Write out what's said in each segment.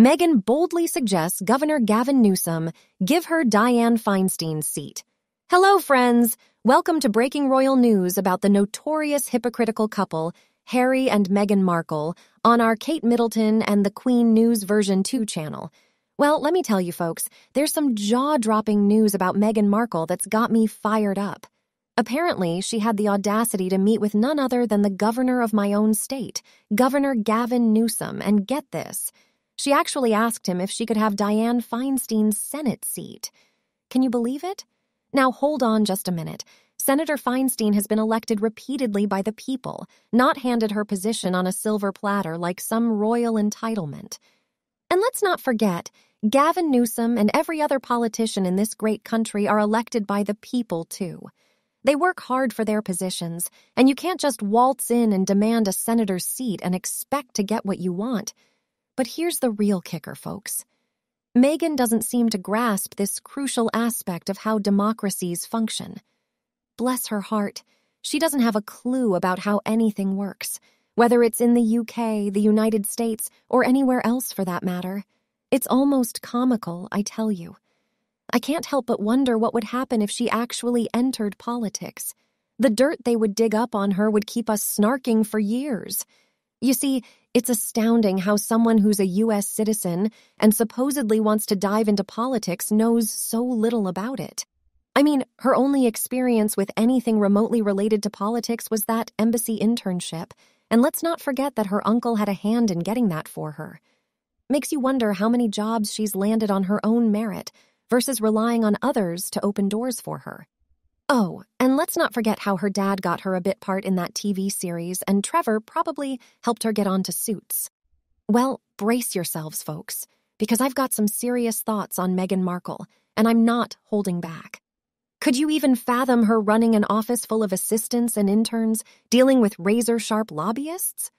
Meghan boldly suggests Governor Gavin Newsom give her Dianne Feinstein's seat. Hello, friends. Welcome to breaking royal news about the notorious hypocritical couple, Harry and Meghan Markle, on our Kate Middleton and the Queen News version 2 channel. Well, let me tell you, folks, there's some jaw-dropping news about Meghan Markle that's got me fired up. Apparently, she had the audacity to meet with none other than the governor of my own state, Governor Gavin Newsom, and get this— she actually asked him if she could have Dianne Feinstein's Senate seat. Can you believe it? Now, hold on just a minute. Senator Feinstein has been elected repeatedly by the people, not handed her position on a silver platter like some royal entitlement. And let's not forget, Gavin Newsom and every other politician in this great country are elected by the people, too. They work hard for their positions, and you can't just waltz in and demand a senator's seat and expect to get what you want. But here's the real kicker, folks. Meghan doesn't seem to grasp this crucial aspect of how democracies function. Bless her heart, she doesn't have a clue about how anything works, whether it's in the UK, the United States, or anywhere else for that matter. It's almost comical, I tell you. I can't help but wonder what would happen if she actually entered politics. The dirt they would dig up on her would keep us snarking for years. You see, it's astounding how someone who's a U.S. citizen and supposedly wants to dive into politics knows so little about it. I mean, her only experience with anything remotely related to politics was that embassy internship, and let's not forget that her uncle had a hand in getting that for her. Makes you wonder how many jobs she's landed on her own merit versus relying on others to open doors for her. Oh, and let's not forget how her dad got her a bit part in that TV series, and Trevor probably helped her get onto Suits. Well, brace yourselves, folks, because I've got some serious thoughts on Meghan Markle, and I'm not holding back. Could you even fathom her running an office full of assistants and interns, dealing with razor-sharp lobbyists?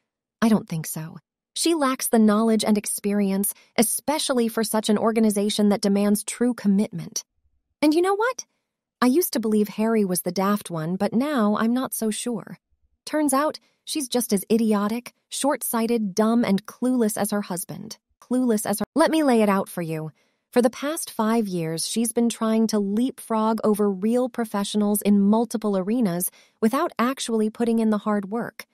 I don't think so. She lacks the knowledge and experience, especially for such an organization that demands true commitment. And you know what? I used to believe Harry was the daft one, but now I'm not so sure. Turns out, she's just as idiotic, short-sighted, dumb, and clueless as her husband. Let me lay it out for you. For the past 5 years, she's been trying to leapfrog over real professionals in multiple arenas without actually putting in the hard work.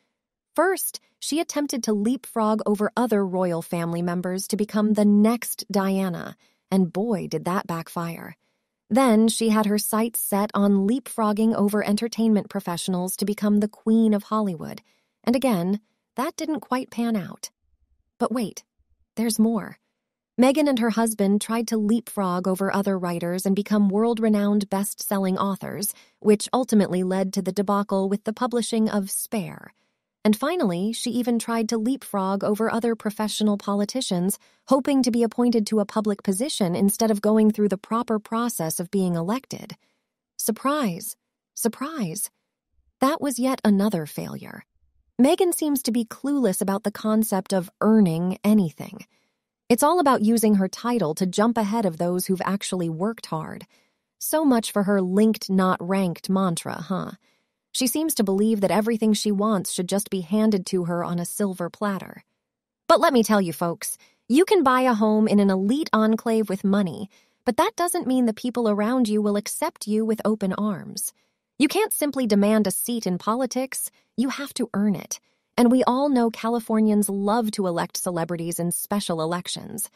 First, she attempted to leapfrog over other royal family members to become the next Diana, and boy, did that backfire. Then she had her sights set on leapfrogging over entertainment professionals to become the Queen of Hollywood. And again, that didn't quite pan out. But wait, there's more. Meghan and her husband tried to leapfrog over other writers and become world-renowned best-selling authors, which ultimately led to the debacle with the publishing of Spare. And finally, she even tried to leapfrog over other professional politicians, hoping to be appointed to a public position instead of going through the proper process of being elected. Surprise! Surprise! That was yet another failure. Meghan seems to be clueless about the concept of earning anything. It's all about using her title to jump ahead of those who've actually worked hard. So much for her linked, not ranked mantra, huh? She seems to believe that everything she wants should just be handed to her on a silver platter. But let me tell you, folks, you can buy a home in an elite enclave with money, but that doesn't mean the people around you will accept you with open arms. You can't simply demand a seat in politics. You have to earn it. And we all know Californians love to elect celebrities in special elections.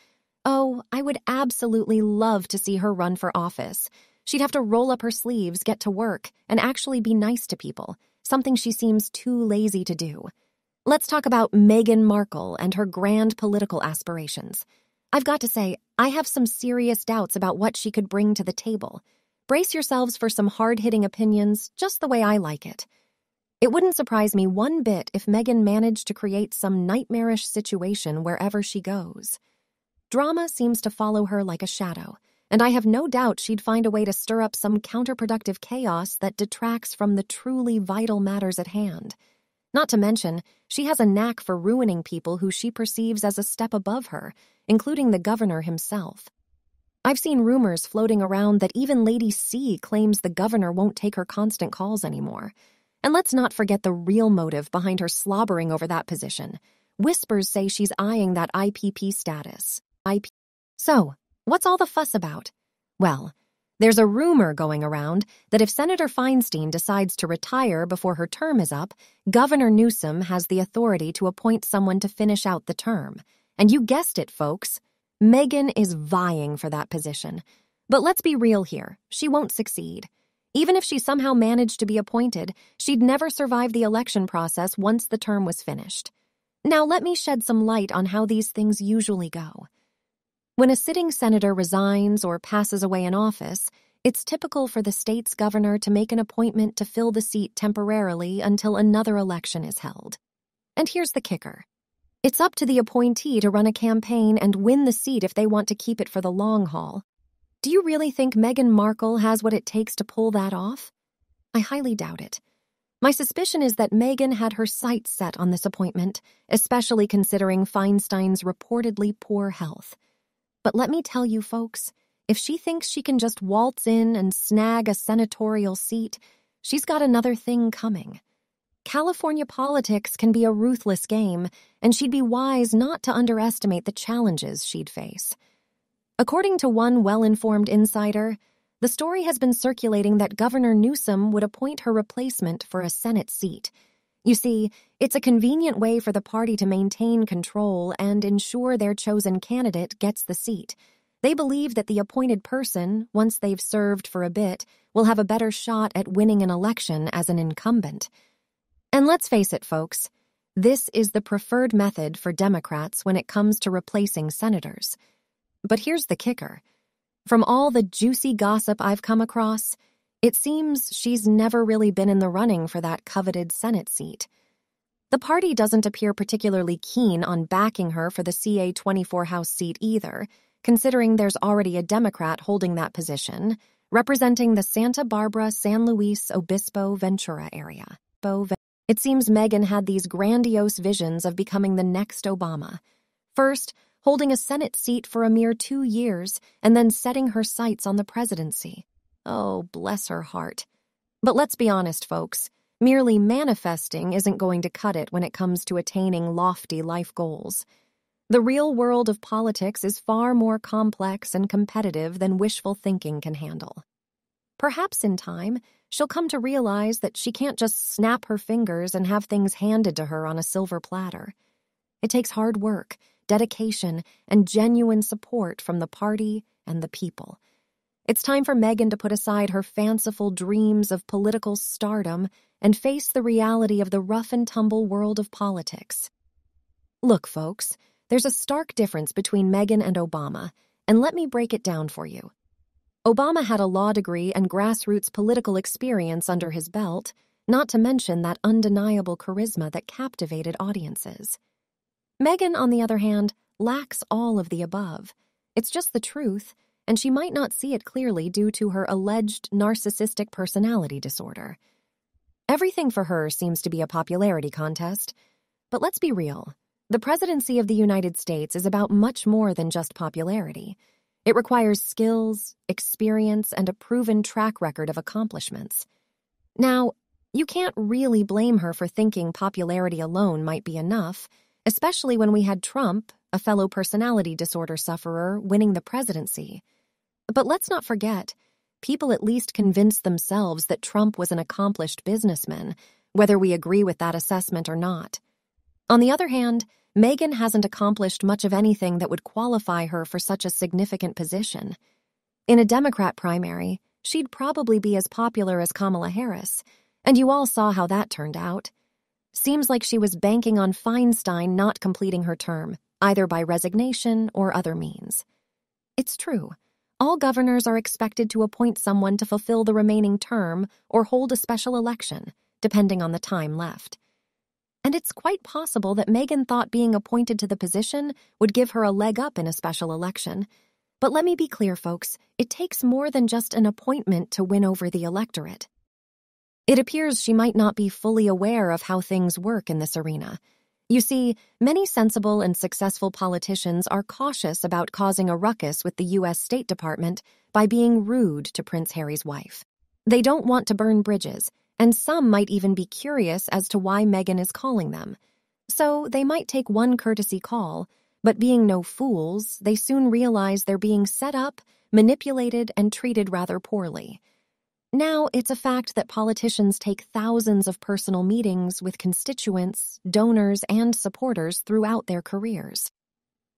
Oh, I would absolutely love to see her run for office. She'd have to roll up her sleeves, get to work, and actually be nice to people, something she seems too lazy to do. Let's talk about Meghan Markle and her grand political aspirations. I've got to say, I have some serious doubts about what she could bring to the table. Brace yourselves for some hard-hitting opinions, just the way I like it. It wouldn't surprise me one bit if Meghan managed to create some nightmarish situation wherever she goes. Drama seems to follow her like a shadow. And I have no doubt she'd find a way to stir up some counterproductive chaos that detracts from the truly vital matters at hand. Not to mention, she has a knack for ruining people who she perceives as a step above her, including the governor himself. I've seen rumors floating around that even Lady C claims the governor won't take her constant calls anymore. And let's not forget the real motive behind her slobbering over that position. Whispers say she's eyeing that IPP status. IP. So, what's all the fuss about? Well, there's a rumor going around that if Senator Feinstein decides to retire before her term is up, Governor Newsom has the authority to appoint someone to finish out the term. And you guessed it, folks. Meghan is vying for that position. But let's be real here. She won't succeed. Even if she somehow managed to be appointed, she'd never survive the election process once the term was finished. Now let me shed some light on how these things usually go. When a sitting senator resigns or passes away in office, it's typical for the state's governor to make an appointment to fill the seat temporarily until another election is held. And here's the kicker. It's up to the appointee to run a campaign and win the seat if they want to keep it for the long haul. Do you really think Meghan Markle has what it takes to pull that off? I highly doubt it. My suspicion is that Meghan had her sights set on this appointment, especially considering Feinstein's reportedly poor health. But let me tell you, folks, if she thinks she can just waltz in and snag a senatorial seat, she's got another thing coming. California politics can be a ruthless game, and she'd be wise not to underestimate the challenges she'd face. According to one well-informed insider, the story has been circulating that Governor Newsom would appoint her replacement for a Senate seat. You see, it's a convenient way for the party to maintain control and ensure their chosen candidate gets the seat. They believe that the appointed person, once they've served for a bit, will have a better shot at winning an election as an incumbent. And let's face it, folks, this is the preferred method for Democrats when it comes to replacing senators. But here's the kicker. From all the juicy gossip I've come across, it seems she's never really been in the running for that coveted Senate seat. The party doesn't appear particularly keen on backing her for the CA24 House seat either, considering there's already a Democrat holding that position, representing the Santa Barbara-San Luis Obispo-Ventura area. It seems Meghan had these grandiose visions of becoming the next Obama. First, holding a Senate seat for a mere 2 years, and then setting her sights on the presidency. Oh, bless her heart. But let's be honest, folks. Merely manifesting isn't going to cut it when it comes to attaining lofty life goals. The real world of politics is far more complex and competitive than wishful thinking can handle. Perhaps in time, she'll come to realize that she can't just snap her fingers and have things handed to her on a silver platter. It takes hard work, dedication, and genuine support from the party and the people. It's time for Meghan to put aside her fanciful dreams of political stardom and face the reality of the rough-and-tumble world of politics. Look, folks, there's a stark difference between Meghan and Obama, and let me break it down for you. Obama had a law degree and grassroots political experience under his belt, not to mention that undeniable charisma that captivated audiences. Meghan, on the other hand, lacks all of the above. It's just the truth, and she might not see it clearly due to her alleged narcissistic personality disorder. Everything for her seems to be a popularity contest. But let's be real. The presidency of the United States is about much more than just popularity. It requires skills, experience, and a proven track record of accomplishments. Now, you can't really blame her for thinking popularity alone might be enough, especially when we had Trump, a fellow personality disorder sufferer, winning the presidency. But let's not forget, people at least convinced themselves that Trump was an accomplished businessman, whether we agree with that assessment or not. On the other hand, Meghan hasn't accomplished much of anything that would qualify her for such a significant position. In a Democrat primary, she'd probably be as popular as Kamala Harris, and you all saw how that turned out. Seems like she was banking on Feinstein not completing her term, either by resignation or other means. It's true. All governors are expected to appoint someone to fulfill the remaining term or hold a special election, depending on the time left. And it's quite possible that Meghan thought being appointed to the position would give her a leg up in a special election. But let me be clear, folks, it takes more than just an appointment to win over the electorate. It appears she might not be fully aware of how things work in this arena. You see, many sensible and successful politicians are cautious about causing a ruckus with the U.S. State Department by being rude to Prince Harry's wife. They don't want to burn bridges, and some might even be curious as to why Meghan is calling them. So they might take one courtesy call, But being no fools, they soon realize they're being set up, manipulated, and treated rather poorly. Now, it's a fact that politicians take thousands of personal meetings with constituents, donors, and supporters throughout their careers.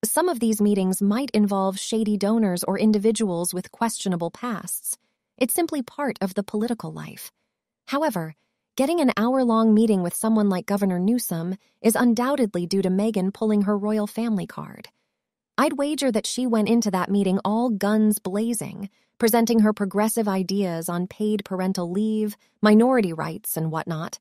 Some of these meetings might involve shady donors or individuals with questionable pasts. It's simply part of the political life. However, getting an hour-long meeting with someone like Governor Newsom is undoubtedly due to Meghan pulling her royal family card. I'd wager that she went into that meeting all guns blazing, presenting her progressive ideas on paid parental leave, minority rights, and whatnot.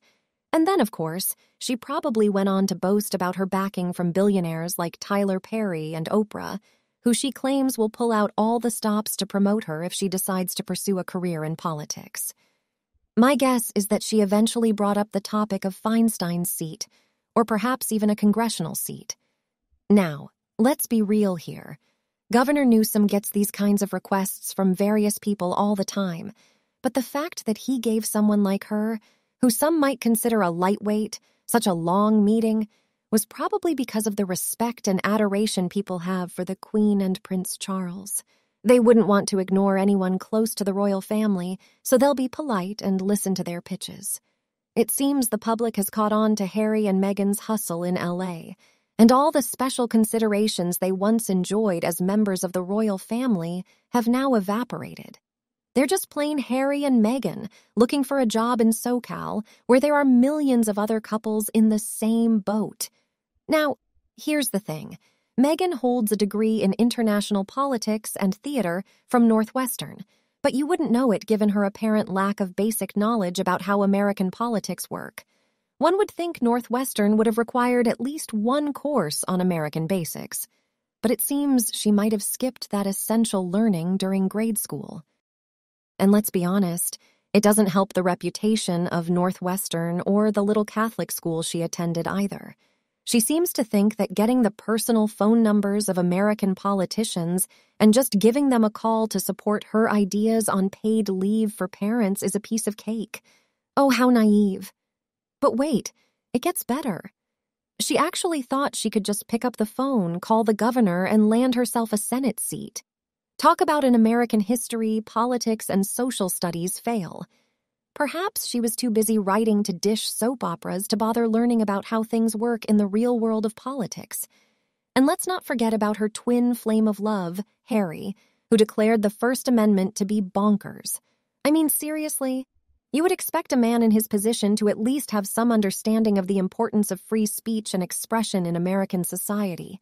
And then, of course, she probably went on to boast about her backing from billionaires like Tyler Perry and Oprah, who she claims will pull out all the stops to promote her if she decides to pursue a career in politics. My guess is that she eventually brought up the topic of Feinstein's seat, or perhaps even a congressional seat. Now, let's be real here. Governor Newsom gets these kinds of requests from various people all the time, but the fact that he gave someone like her, who some might consider a lightweight, such a long meeting, was probably because of the respect and adoration people have for the Queen and Prince Charles. They wouldn't want to ignore anyone close to the royal family, so they'll be polite and listen to their pitches. It seems the public has caught on to Harry and Meghan's hustle in L.A., and all the special considerations they once enjoyed as members of the royal family have now evaporated. They're just plain Harry and Meghan, looking for a job in SoCal, where there are millions of other couples in the same boat. Now, here's the thing. Meghan holds a degree in international politics and theater from Northwestern, but you wouldn't know it given her apparent lack of basic knowledge about how American politics work. One would think Northwestern would have required at least one course on American basics, but it seems she might have skipped that essential learning during grade school. And let's be honest, it doesn't help the reputation of Northwestern or the little Catholic school she attended either. She seems to think that getting the personal phone numbers of American politicians and just giving them a call to support her ideas on paid leave for parents is a piece of cake. Oh, how naive. But wait, it gets better. She actually thought she could just pick up the phone, call the governor, and land herself a Senate seat. Talk about an American history, politics, and social studies fail. Perhaps she was too busy writing to dish soap operas to bother learning about how things work in the real world of politics. And let's not forget about her twin flame of love, Harry, who declared the First Amendment to be bonkers. I mean, seriously? You would expect a man in his position to at least have some understanding of the importance of free speech and expression in American society.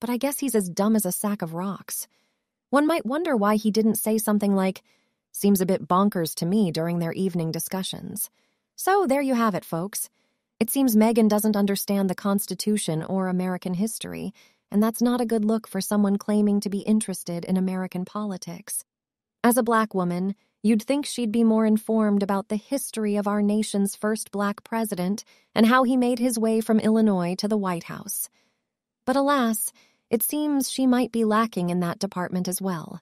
But I guess he's as dumb as a sack of rocks. One might wonder why he didn't say something like, "Seems a bit bonkers to me," during their evening discussions. So there you have it, folks. It seems Meghan doesn't understand the Constitution or American history, and that's not a good look for someone claiming to be interested in American politics. As a black woman, you'd think she'd be more informed about the history of our nation's first black president and how he made his way from Illinois to the White House. But alas, it seems she might be lacking in that department as well.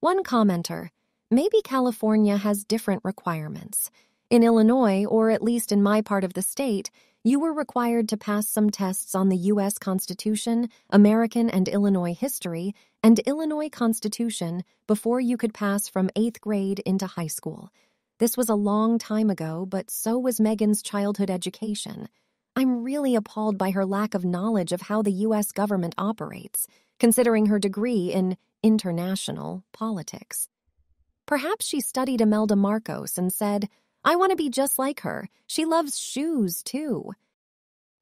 One commenter, "Maybe California has different requirements. In Illinois, or at least in my part of the state, you were required to pass some tests on the U.S. Constitution, American and Illinois history, and Illinois Constitution before you could pass from 8th grade into high school. This was a long time ago, but so was Meghan's childhood education. I'm really appalled by her lack of knowledge of how the U.S. government operates, considering her degree in international politics." Perhaps she studied Imelda Marcos and said, "I want to be just like her. She loves shoes, too."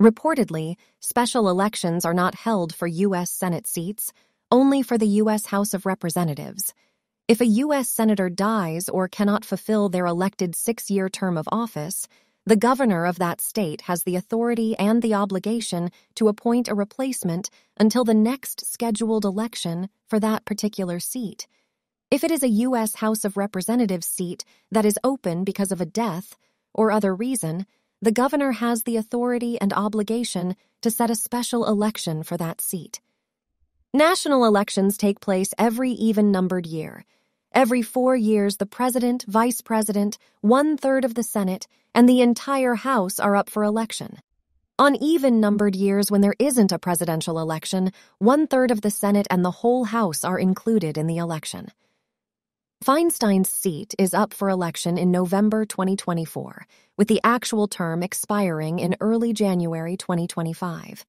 Reportedly, special elections are not held for U.S. Senate seats, only for the U.S. House of Representatives. If a U.S. senator dies or cannot fulfill their elected 6-year term of office, the governor of that state has the authority and the obligation to appoint a replacement until the next scheduled election for that particular seat. If it is a U.S. House of Representatives seat that is open because of a death or other reason, the governor has the authority and obligation to set a special election for that seat. National elections take place every even-numbered year. Every 4 years, the president, vice president, 1/3 of the Senate, and the entire House are up for election. On even-numbered years when there isn't a presidential election, one-third of the Senate and the whole House are included in the election. Feinstein's seat is up for election in November 2024, with the actual term expiring in early January 2025.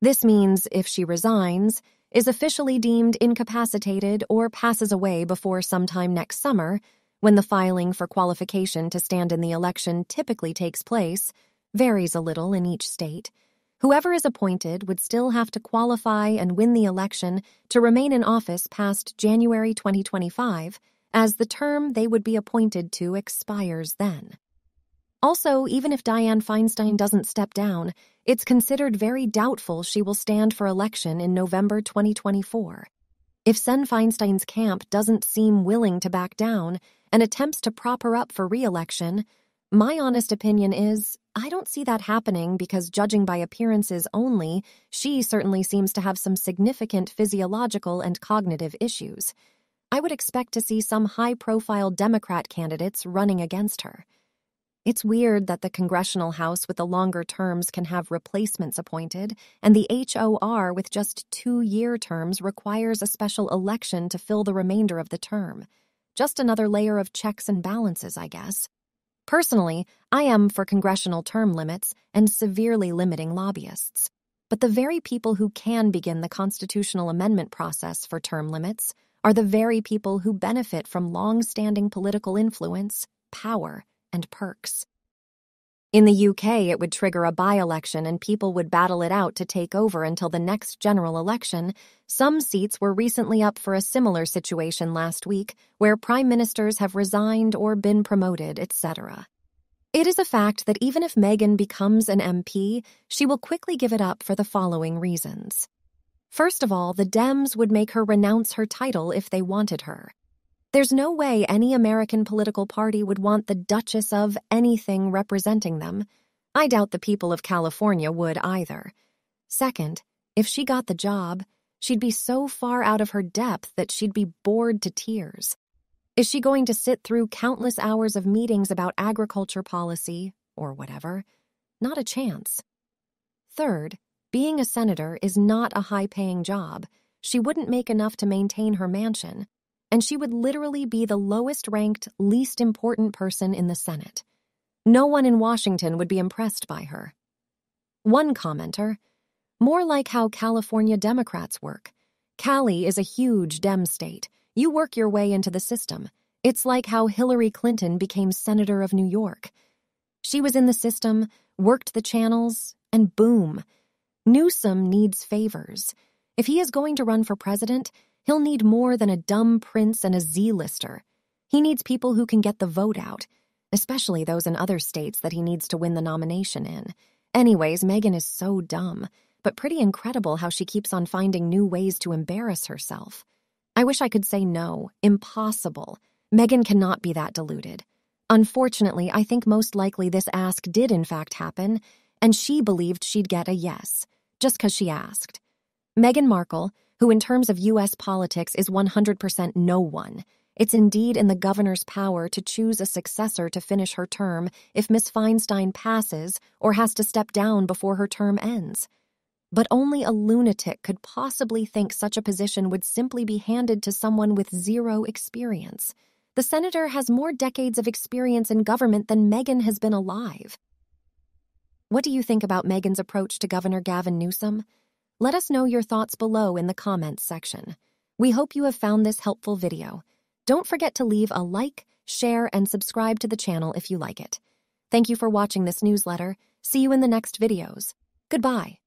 This means if she resigns, is officially deemed incapacitated or passes away before sometime next summer, when the filing for qualification to stand in the election typically takes place, varies a little in each state, whoever is appointed would still have to qualify and win the election to remain in office past January 2025, as the term they would be appointed to expires then. Also, even if Dianne Feinstein doesn't step down, it's considered very doubtful she will stand for election in November 2024. If Sen Feinstein's camp doesn't seem willing to back down and attempts to prop her up for re-election, my honest opinion is, I don't see that happening because judging by appearances only, she certainly seems to have some significant physiological and cognitive issues. I would expect to see some high-profile Democrat candidates running against her. It's weird that the congressional house with the longer terms can have replacements appointed, and the HOR with just 2-year terms requires a special election to fill the remainder of the term. Just another layer of checks and balances, I guess. Personally, I am for congressional term limits and severely limiting lobbyists. But the very people who can begin the constitutional amendment process for term limits are the very people who benefit from long-standing political influence, power, and perks. In the UK, it would trigger a by-election and people would battle it out to take over until the next general election. Some seats were recently up for a similar situation last week, where prime ministers have resigned or been promoted, etc. It is a fact that even if Meghan becomes an MP, she will quickly give it up for the following reasons. First of all, the Dems would make her renounce her title if they wanted her. There's no way any American political party would want the Duchess of anything representing them. I doubt the people of California would either. Second, if she got the job, she'd be so far out of her depth that she'd be bored to tears. Is she going to sit through countless hours of meetings about agriculture policy or whatever? Not a chance. Third, being a senator is not a high-paying job. She wouldn't make enough to maintain her mansion, and she would literally be the lowest-ranked, least important person in the Senate. No one in Washington would be impressed by her. One commenter, more like how California Democrats work. Cali is a huge Dem state. You work your way into the system. It's like how Hillary Clinton became senator of New York. She was in the system, worked the channels, and boom. Newsom needs favors. If he is going to run for president, he'll need more than a dumb prince and a Z-lister. He needs people who can get the vote out, especially those in other states that he needs to win the nomination in. Anyways, Meghan is so dumb, but pretty incredible how she keeps on finding new ways to embarrass herself. I wish I could say no, impossible. Meghan cannot be that deluded. Unfortunately, I think most likely this ask did in fact happen, and she believed she'd get a yes, just because she asked. Meghan Markle, who in terms of U.S. politics is 100% no one. It's indeed in the governor's power to choose a successor to finish her term if Ms. Feinstein passes or has to step down before her term ends. But only a lunatic could possibly think such a position would simply be handed to someone with zero experience. The senator has more decades of experience in government than Meghan has been alive. What do you think about Meghan's approach to Governor Gavin Newsom? Let us know your thoughts below in the comments section. We hope you have found this helpful video. Don't forget to leave a like, share, and subscribe to the channel if you like it. Thank you for watching this newsletter. See you in the next videos. Goodbye.